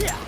Yeah.